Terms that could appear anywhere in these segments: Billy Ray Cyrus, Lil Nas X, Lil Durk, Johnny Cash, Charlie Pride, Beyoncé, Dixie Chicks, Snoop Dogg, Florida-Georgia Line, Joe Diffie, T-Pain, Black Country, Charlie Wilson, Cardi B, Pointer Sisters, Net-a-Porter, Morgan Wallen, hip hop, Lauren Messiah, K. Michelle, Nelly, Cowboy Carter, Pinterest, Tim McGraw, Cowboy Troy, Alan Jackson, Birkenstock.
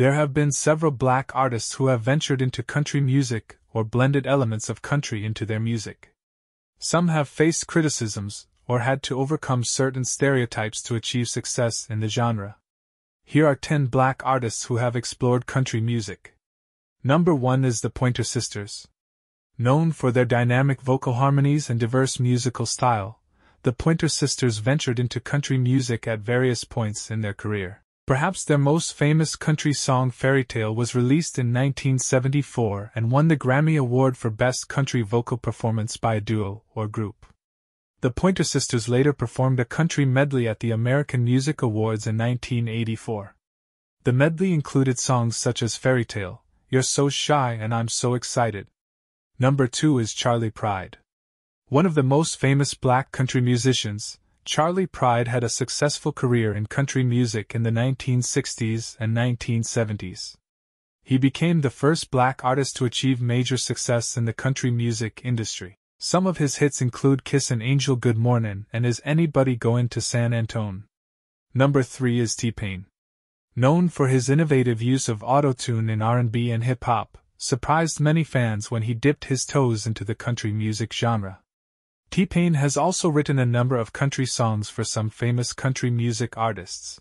There have been several black artists who have ventured into country music or blended elements of country into their music. Some have faced criticisms or had to overcome certain stereotypes to achieve success in the genre. Here are 10 black artists who have explored country music. Number 1 is the Pointer Sisters. Known for their dynamic vocal harmonies and diverse musical style, the Pointer Sisters ventured into country music at various points in their career. Perhaps their most famous country song Fairy Tale was released in 1974 and won the Grammy Award for Best Country Vocal Performance by a Duo or Group. The Pointer Sisters later performed a country medley at the American Music Awards in 1984. The medley included songs such as Fairy Tale, You're So Shy and I'm So Excited. Number 2 is Charlie Pride. One of the most famous black country musicians, Charlie Pride had a successful career in country music in the 1960s and 1970s. He became the first black artist to achieve major success in the country music industry. Some of his hits include Kiss an Angel Good Mornin' and Is Anybody Goin' to San Antone? Number 3 is T-Pain. Known for his innovative use of auto-tune in R&B and hip-hop, surprised many fans when he dipped his toes into the country music genre. T-Pain has also written a number of country songs for some famous country music artists.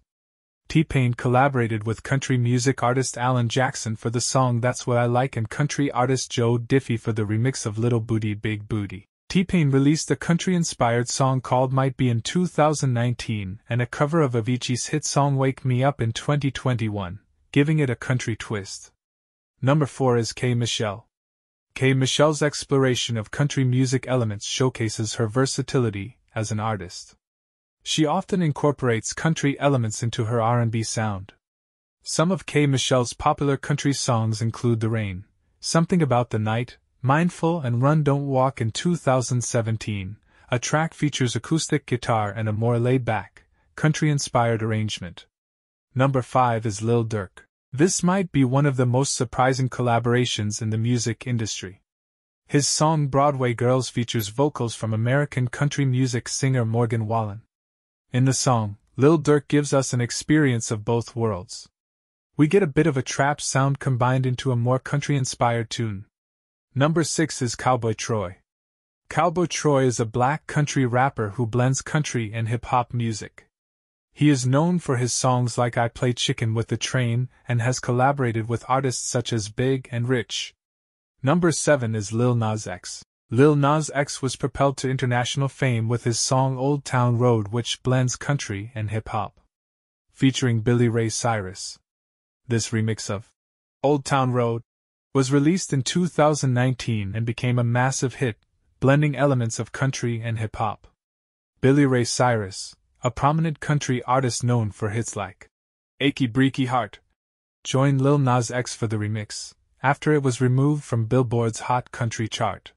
T-Pain collaborated with country music artist Alan Jackson for the song That's What I Like and country artist Joe Diffie for the remix of Little Booty Big Booty. T-Pain released a country-inspired song called Might Be in 2019 and a cover of Avicii's hit song Wake Me Up in 2021, giving it a country twist. Number 4 is K. Michelle. K. Michelle's exploration of country music elements showcases her versatility as an artist. She often incorporates country elements into her R&B sound. Some of K. Michelle's popular country songs include The Rain, Something About the Night, Mindful and Run Don't Walk. In 2017, a track features acoustic guitar and a more laid-back, country-inspired arrangement. Number 5 is Lil Durk. This might be one of the most surprising collaborations in the music industry. His song Broadway Girls features vocals from American country music singer Morgan Wallen. In the song, Lil Durk gives us an experience of both worlds. We get a bit of a trap sound combined into a more country-inspired tune. Number 6 is Cowboy Troy. Cowboy Troy is a black country rapper who blends country and hip-hop music. He is known for his songs like I Play Chicken with the Train and has collaborated with artists such as Big and Rich. Number 7 is Lil Nas X. Lil Nas X was propelled to international fame with his song Old Town Road, which blends country and hip-hop, featuring Billy Ray Cyrus. This remix of Old Town Road was released in 2019 and became a massive hit, blending elements of country and hip-hop. Billy Ray Cyrus, a prominent country artist known for hits like Achy Breaky Heart, joined Lil Nas X for the remix, after it was removed from Billboard's Hot Country chart.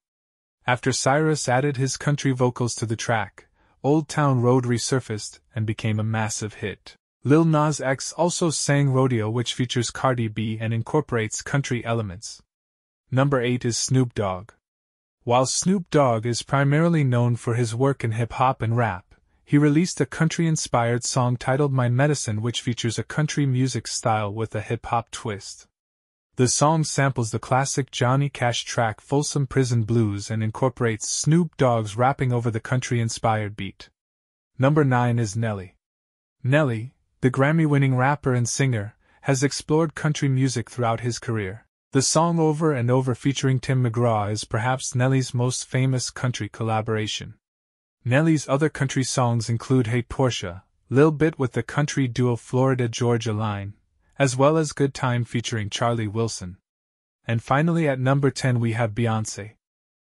After Cyrus added his country vocals to the track, Old Town Road resurfaced and became a massive hit. Lil Nas X also sang Rodeo, which features Cardi B and incorporates country elements. Number 8 is Snoop Dogg. While Snoop Dogg is primarily known for his work in hip-hop and rap, he released a country-inspired song titled My Medicine, which features a country music style with a hip-hop twist. The song samples the classic Johnny Cash track Folsom Prison Blues and incorporates Snoop Dogg's rapping over the country-inspired beat. Number 9 is Nelly. Nelly, the Grammy-winning rapper and singer, has explored country music throughout his career. The song Over and Over featuring Tim McGraw is perhaps Nelly's most famous country collaboration. Nelly's other country songs include Hey Portia, Lil Bit with the country duo Florida-Georgia Line, as well as Good Time featuring Charlie Wilson. And finally at number 10 we have Beyoncé.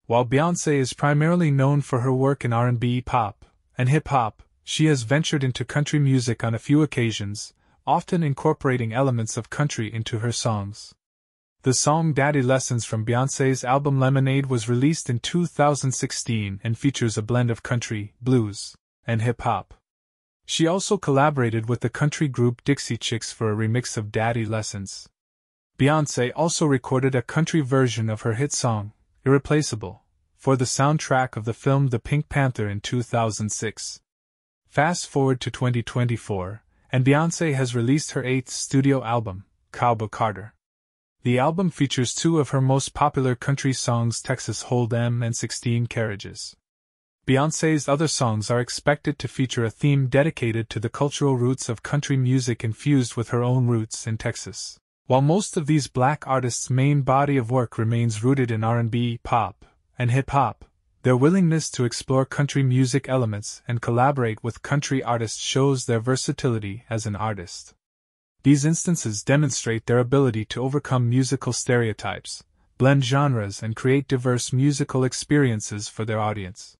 While Beyoncé is primarily known for her work in R&B, pop, and hip-hop, she has ventured into country music on a few occasions, often incorporating elements of country into her songs. The song Daddy Lessons from Beyoncé's album Lemonade was released in 2016 and features a blend of country, blues, and hip-hop. She also collaborated with the country group Dixie Chicks for a remix of Daddy Lessons. Beyoncé also recorded a country version of her hit song, Irreplaceable, for the soundtrack of the film The Pink Panther in 2006. Fast forward to 2024, and Beyoncé has released her 8th studio album, Cowboy Carter. The album features two of her most popular country songs, Texas Hold'em and 16 Carriages. Beyoncé's other songs are expected to feature a theme dedicated to the cultural roots of country music infused with her own roots in Texas. While most of these black artists' main body of work remains rooted in R&B, pop, and hip-hop, their willingness to explore country music elements and collaborate with country artists shows their versatility as an artist. These instances demonstrate their ability to overcome musical stereotypes, blend genres, and create diverse musical experiences for their audience.